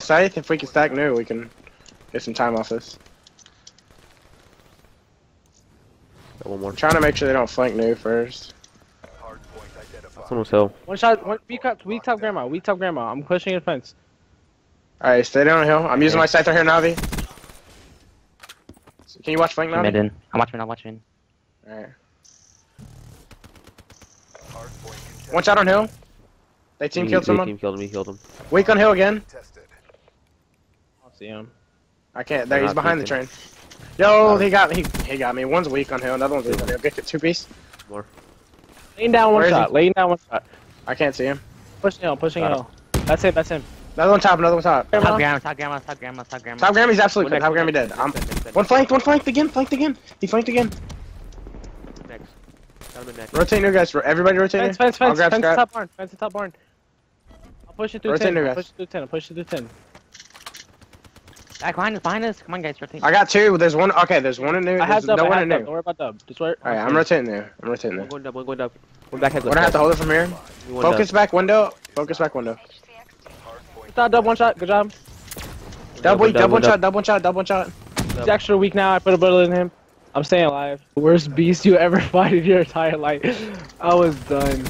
Scythe, if we can stack new, we can get some time off this. One more. I'm trying to make sure they don't flank new first. Someone's hill. One shot. One, we top grandma. We top grandma. I'm pushing the fence. All right, stay down the hill. I'm using my scythe right here, Navi. Can you watch flank, Navi? I'm watching. All right. One shot on hill. They team killed someone. Team killed him. Weak on hill again. I'll see him. I can't. There, he's behind the train. Yo, he got me. One's weak on hill. Another one's weak on hill. Get the 2-piece. More. Laying down one shot. Laying down one shot. I can't see him. Pushing hill. Pushing hill. That's it. That's him. Another one top. Another one top. Top grandma. Top grandma's absolutely dead. Top grandma dead. One flanked again. He flanked again. Rotate new guys, everybody rotate new. Fence the top barn, I'll push it through 10, I'll push it through 10. Behind us, come on guys, rotate. I got two, there's one, okay, there's one in new, there's no one in new. Don't worry about dub, just worry. Alright, I'm rotating new, I'm going dub, We're gonna have to hold it from here. Focus back window, Dub one shot, good job. Dub one shot. He's extra weak now, I put a bullet in him. I'm staying alive. Worst beast you ever fight in your entire life. I was done.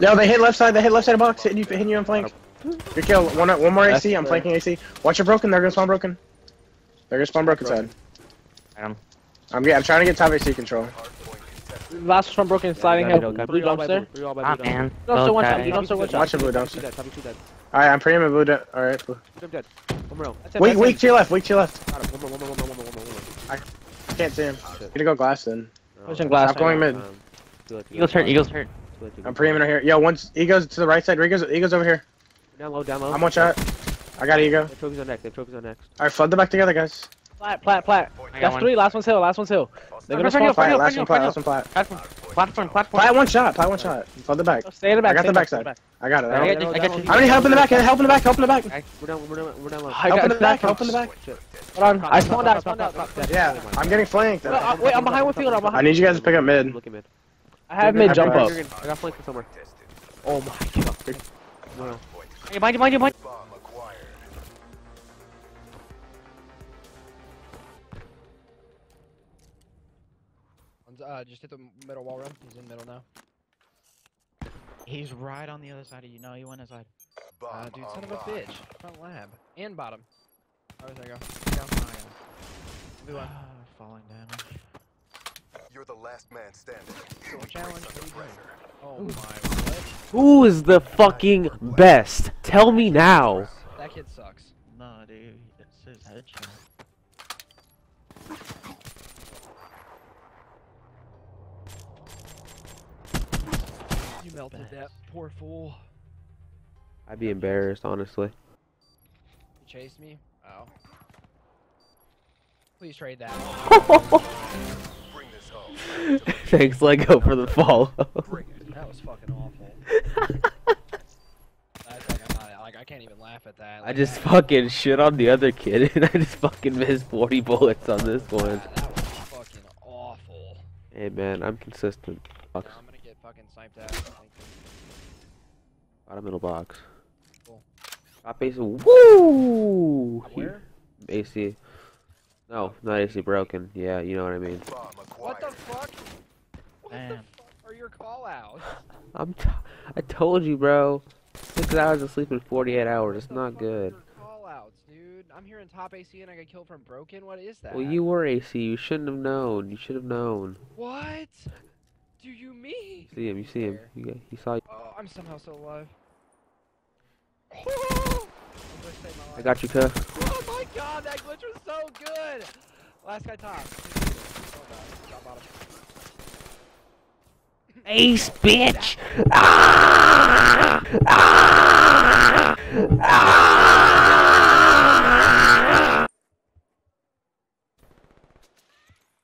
Yo, they hit left side of box, hitting you on flank. Good kill. One more AC, I'm flanking AC. Watch your broken, they're gonna spawn broken. Side. I'm trying to get top AC control. Last from broken, sliding hill. Blue dumpster. Watch your blue dumpster. Alright, I'm premium blue dumpster. Alright, blue. Weak to your left, I can't see him. Need to go glass then. I'm going mid. Eagle's hurt. I'm pre-aiming right here. Yo, once Ego's to the right side, Ego's over here. Down low. I'm one shot. I got Ego. The trophies are next. Alright, flood them back together, guys. Plat. That's three. Last one's hill. They're gonna spawn flat. Last one plat. Plat one shot. Flood the back. Stay in the back. I got the backside. I got it. I need help in the back. We're down. Help in the back. Hold on. I spawned out. Yeah, I'm getting flanked. Wait, I'm behind with field. I need you guys to pick up mid. I have mid jump up. I got flanked somewhere. Oh my god. Hey, mind you. Just hit the middle wall run. He's in middle now. He's right on the other side of you. No, you went inside. Dude, son of a bitch. Front lab. And bottom. Oh, there you go. Blue line. Falling damage. You're the last man standing. Challenge. Oh my god. Who is the fucking best? Tell me now. That kid sucks. Nah, dude. It's his headshot. You melted that poor fool. I'd be embarrassed, honestly. You chased me? Oh. Please trade that. Thanks, Lego, for the follow. That was fucking awful. I can't even laugh at that. Like, I just fucking shit on the other kid, and I just fucking missed 40 bullets on this one. That was fucking awful. Hey, man, I'm consistent. Fuck. Fucking sniped out. Bottom middle box. Cool. Top AC. Woo! Where? AC. No, not AC broken. Yeah, you know what I mean. What the fuck? Damn. What the fuck are your call outs? I told you, bro. 6 hours of sleep in 48 hours. It's not good. Call outs, dude. I'm here in top AC and I got killed from broken. What is that? Well, you were AC. You shouldn't have known. You should have known. What? Do you mean? You see him. He saw you. Oh, I'm somehow still alive. I got you, Tuh. Oh my god, that glitch was so good! Last guy top. Ace, bitch!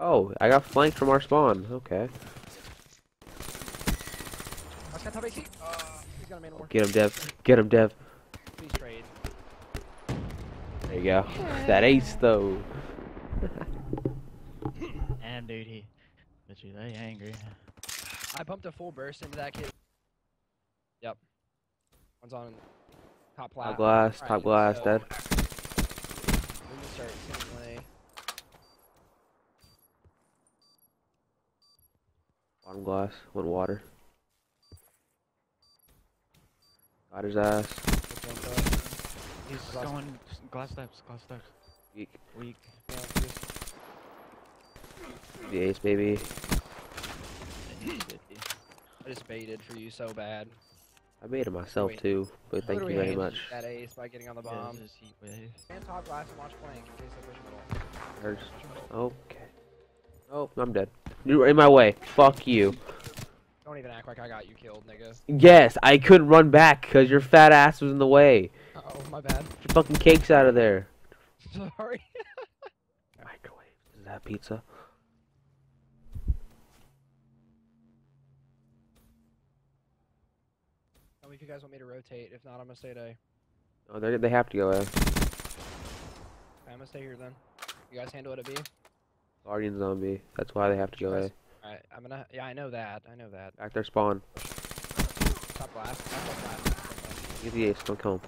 Oh, I got flanked from our spawn. Okay. Get him, Dev. Please trade. There you go. Yeah. That ace, though. Damn, dude, they angry. I pumped a full burst into that kid. Yep. One's on. Top glass. Top glass, right, dead. Bottom glass, with water. Got his ass. He's going glass steps, Weak. Yeah, the ace, baby. I just baited for you so bad. I made it myself too, but thank you very much. That ace by getting on the bomb. And top glass and watch flank in case I push middle. Okay. Oh, I'm dead. You're in my way. Fuck you. Don't even act like I got you killed, nigga. Yes, I couldn't run back because your fat ass was in the way. Uh oh, my bad. Get your fucking cakes out of there. Sorry. Microwave. Is that pizza? If you guys want me to rotate, if not, I'm gonna stay at A. Oh, they have to go A. Okay, I'm gonna stay here then. You guys handle it at B? Guardian's on B. That's why they have to go A. Alright, I'm gonna. Yeah, I know that. Back their spawn. Top last. Give the ace. Don't kill him.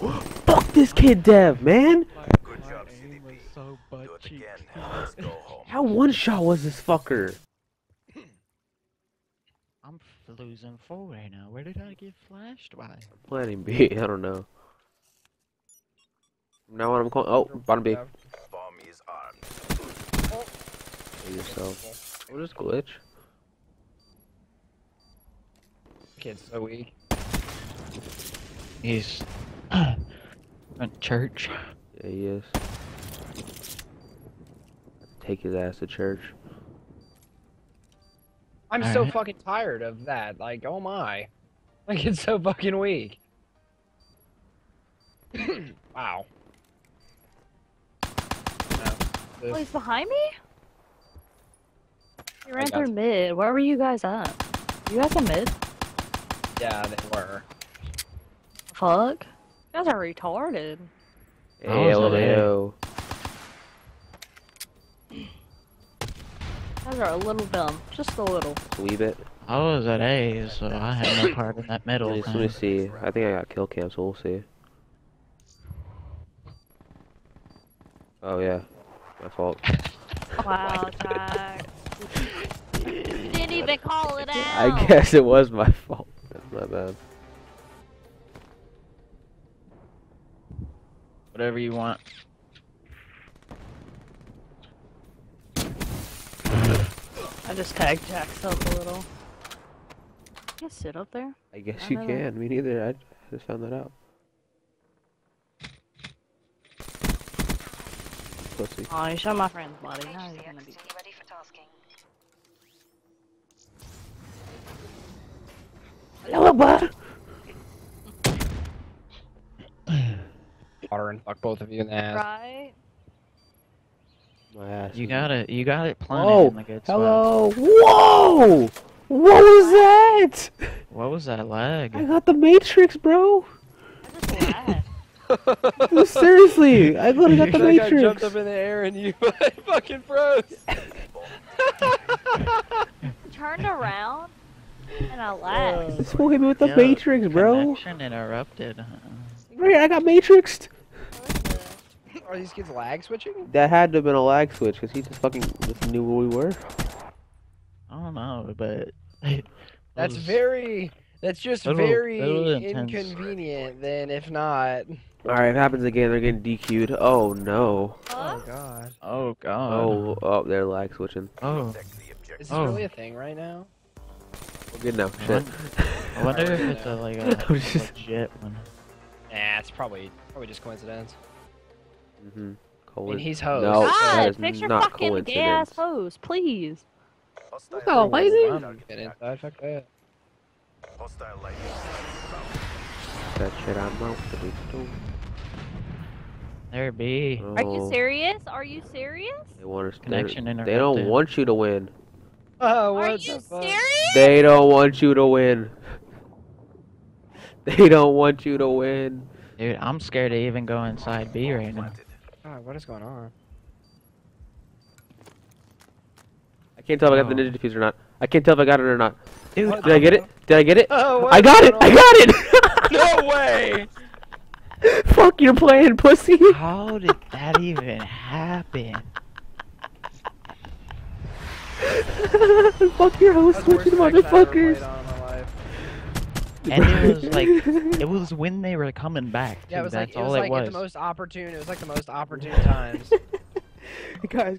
No. Fuck this kid, Dev, man! Good job, CDP. So butt cheek. Let's go home. How one shot was this fucker? I'm losing 4 right now. Where did I get flashed by? I'm planning B. I don't know. Now what I'm calling? Oh, bottom B. Bomb is armed. Oh. Save yourself. What is glitch? Kid's so weak. He's at church. Yeah, he is. Take his ass to church. I'm all so right. Fucking tired of that. Like, oh my. Like, it's so fucking weak. Wow. Oh, he's behind me? He ran through mid. Where were you guys at? You guys in mid? Yeah, they were. Fuck. You guys are retarded. Ayo. Guys are a little dumb, just a little. Wee bit. I was at A, so I had no part in that middle. Let me see. I think I got kill cam, so we'll see. Oh yeah, my fault. Wow, Jax. You didn't even call it out. I guess it was my fault. That's my bad. Whatever you want. I just tagged Jax up a little. Can I sit up there? I guess you can. That. Me neither. I just found that out. Pussy. Oh, you shot my friend's body. Now he's gonna be ready for tasking. Hello, bud. Water and fuck both of you in the ass. Right. You got it planted in the good spot. Hello! Whoa! What was that? What was that lag? I got the Matrix, bro! I just lagged. No, seriously! I literally got the Matrix! I jumped up in the air and you fucking froze! Turned around and I lagged. This fool hit me with the Matrix, bro! Connection interrupted. Right, I got Matrixed! Are these kids lag switching? That had to have been a lag switch, because he just fucking just knew where we were. I don't know, but... That's very... That's just very inconvenient, then, if not. Alright, it happens again, they're getting DQ'd. Oh, no. Huh? Oh, God. Oh, God. Oh, they're lag switching. Oh. Is this really a thing right now? We're good now. Shit. I wonder if it's a, like, a legit one. Nah, it's probably just coincidence. Mm-hmm. I mean, he's hosed. No, God, fix your fucking gay ass hose, please. Let's go, lazy. That shit I'm out to be too. There it be. Oh. Are you serious? Are you serious? They want us connection interrupted. They don't want you to win. Oh, what are you serious? They don't want you to win. They don't want you to win. Dude, I'm scared to even go inside B right now. God, what is going on? I can't tell if I got the ninja diffuser or not. I can't tell if I got it or not. Dude, did I get it? Did I get it? I got it! I got it! No way! Fuck, you're playing, pussy! How did that even happen? Fuck your host, switching motherfuckers! And it was like, it was when they were coming back. Too. Yeah, it was that's like, all it was. It was like the most opportune times. Guys,